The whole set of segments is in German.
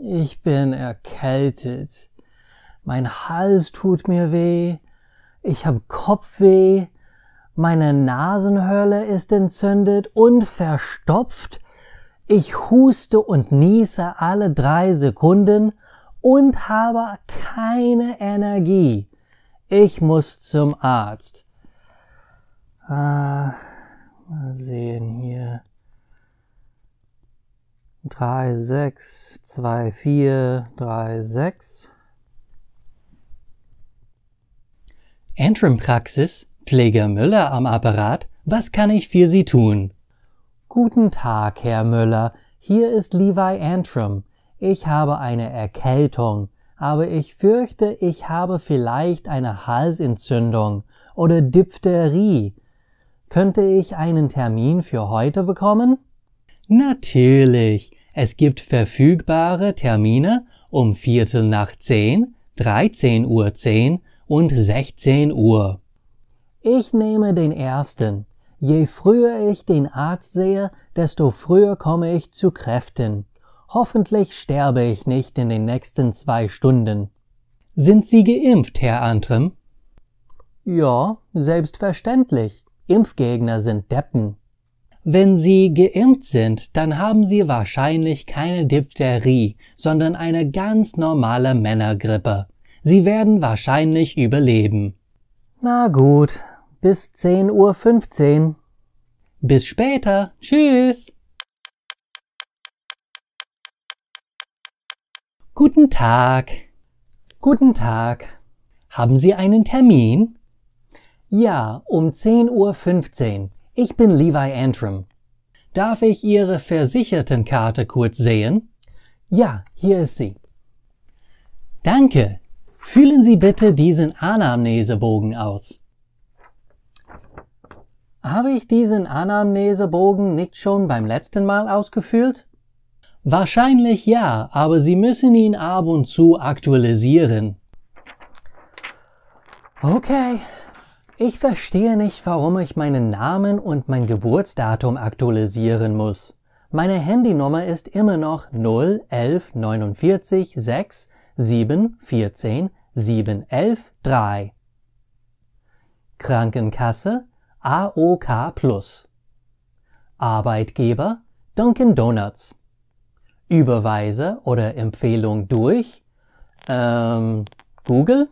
Ich bin erkältet. Mein Hals tut mir weh. Ich habe Kopfweh. Meine Nasenhöhle ist entzündet und verstopft. Ich huste und niese alle 3 Sekunden und habe keine Energie. Ich muss zum Arzt. Mal sehen hier. 362436. Antrim-Praxis, Pfleger Müller am Apparat. Was kann ich für Sie tun? Guten Tag, Herr Müller. Hier ist Levi Antrim. Ich habe eine Erkältung, aber ich fürchte, ich habe vielleicht eine Halsentzündung oder Diphtherie. Könnte ich einen Termin für heute bekommen? Natürlich. Es gibt verfügbare Termine um 10:15, 13:10 und 16 Uhr. Ich nehme den ersten. Je früher ich den Arzt sehe, desto früher komme ich zu Kräften. Hoffentlich sterbe ich nicht in den nächsten 2 Stunden. Sind Sie geimpft, Herr Antrim? Ja, selbstverständlich. Impfgegner sind Deppen. Wenn Sie geimpft sind, dann haben Sie wahrscheinlich keine Diphtherie, sondern eine ganz normale Männergrippe. Sie werden wahrscheinlich überleben. Na gut, bis 10:15 Uhr. Bis später. Tschüss. Guten Tag. Guten Tag. Haben Sie einen Termin? Ja, um 10:15 Uhr. Ich bin Levi Antrim. Darf ich Ihre Versichertenkarte kurz sehen? Ja, hier ist sie. Danke. Füllen Sie bitte diesen Anamnesebogen aus. Habe ich diesen Anamnesebogen nicht schon beim letzten Mal ausgefüllt? Wahrscheinlich ja, aber Sie müssen ihn ab und zu aktualisieren. Okay. Ich verstehe nicht, warum ich meinen Namen und mein Geburtsdatum aktualisieren muss. Meine Handynummer ist immer noch 0114946714713. Krankenkasse AOK Plus. Arbeitgeber Dunkin Donuts. Überweise oder Empfehlung durch Google.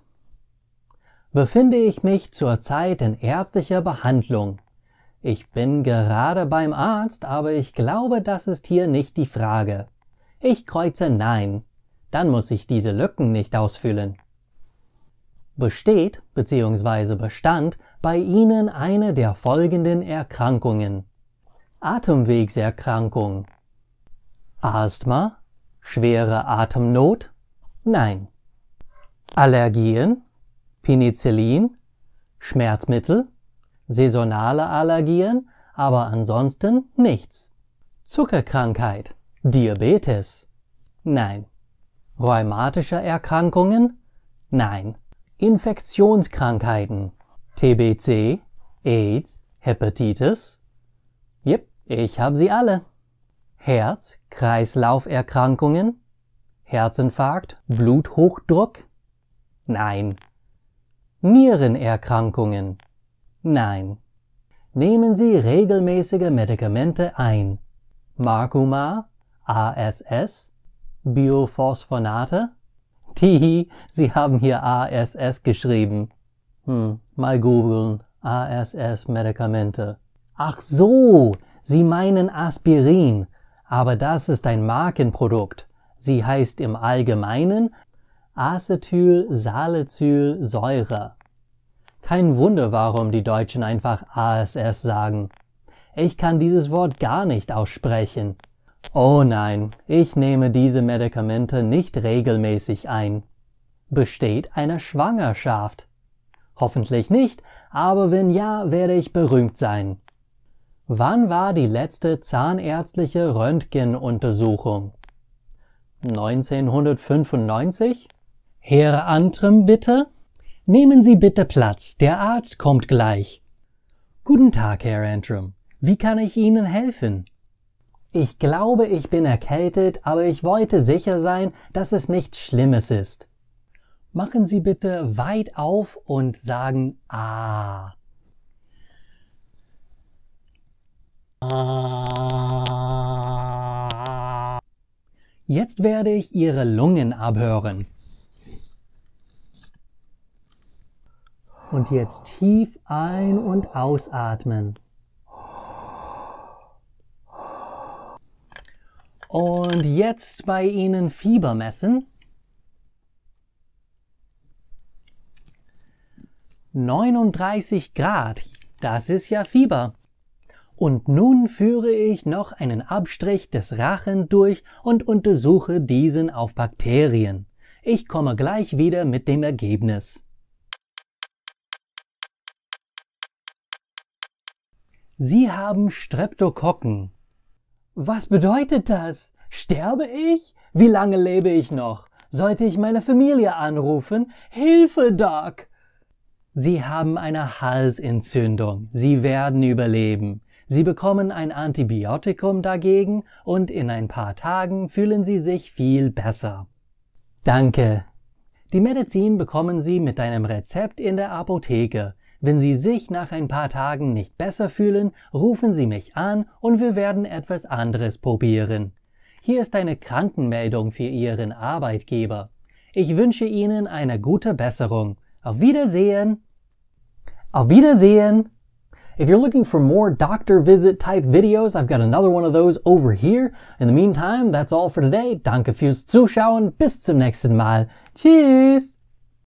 Befinde ich mich zurzeit in ärztlicher Behandlung? Ich bin gerade beim Arzt, aber ich glaube, das ist hier nicht die Frage. Ich kreuze Nein. Dann muss ich diese Lücken nicht ausfüllen. Besteht bzw. bestand bei Ihnen eine der folgenden Erkrankungen: Atemwegserkrankung, Asthma, schwere Atemnot? Nein. Allergien? Penicillin, Schmerzmittel, saisonale Allergien, aber ansonsten nichts. Zuckerkrankheit, Diabetes? Nein. Rheumatische Erkrankungen? Nein. Infektionskrankheiten, TBC, AIDS, Hepatitis? Jep, ich habe sie alle. Herz-Kreislauf-Erkrankungen, Herzinfarkt, Bluthochdruck? Nein. Nierenerkrankungen? Nein. Nehmen Sie regelmäßige Medikamente ein? Markumar, ASS, Biophosphonate? Tihi, Sie haben hier ASS geschrieben. Mal googeln. ASS-Medikamente. Ach so, Sie meinen Aspirin, aber das ist ein Markenprodukt. Sie heißt im Allgemeinen Acetylsalicylsäure. Kein Wunder, warum die Deutschen einfach ASS sagen. Ich kann dieses Wort gar nicht aussprechen. Oh nein, ich nehme diese Medikamente nicht regelmäßig ein. Besteht eine Schwangerschaft? Hoffentlich nicht, aber wenn ja, werde ich berühmt sein. Wann war die letzte zahnärztliche Röntgenuntersuchung? 1995? Herr Antrim, bitte? Nehmen Sie bitte Platz, der Arzt kommt gleich. Guten Tag, Herr Antrim. Wie kann ich Ihnen helfen? Ich glaube, ich bin erkältet, aber ich wollte sicher sein, dass es nichts Schlimmes ist. Machen Sie bitte weit auf und sagen Ah. Ah. Jetzt werde ich Ihre Lungen abhören. Und jetzt tief ein- und ausatmen. Und jetzt bei Ihnen Fieber messen. 39 Grad, das ist ja Fieber. Und nun führe ich noch einen Abstrich des Rachens durch und untersuche diesen auf Bakterien. Ich komme gleich wieder mit dem Ergebnis. Sie haben Streptokokken. Was bedeutet das? Sterbe ich? Wie lange lebe ich noch? Sollte ich meine Familie anrufen? Hilfe, Doc! Sie haben eine Halsentzündung. Sie werden überleben. Sie bekommen ein Antibiotikum dagegen und in ein paar Tagen fühlen Sie sich viel besser. Danke. Die Medizin bekommen Sie mit einem Rezept in der Apotheke. Wenn Sie sich nach ein paar Tagen nicht besser fühlen, rufen Sie mich an und wir werden etwas anderes probieren. Hier ist eine Krankenmeldung für Ihren Arbeitgeber. Ich wünsche Ihnen eine gute Besserung. Auf Wiedersehen! Auf Wiedersehen! If you're looking for more doctor visit type videos, I've got another one of those over here. In the meantime, that's all for today. Danke fürs Zuschauen. Bis zum nächsten Mal. Tschüss!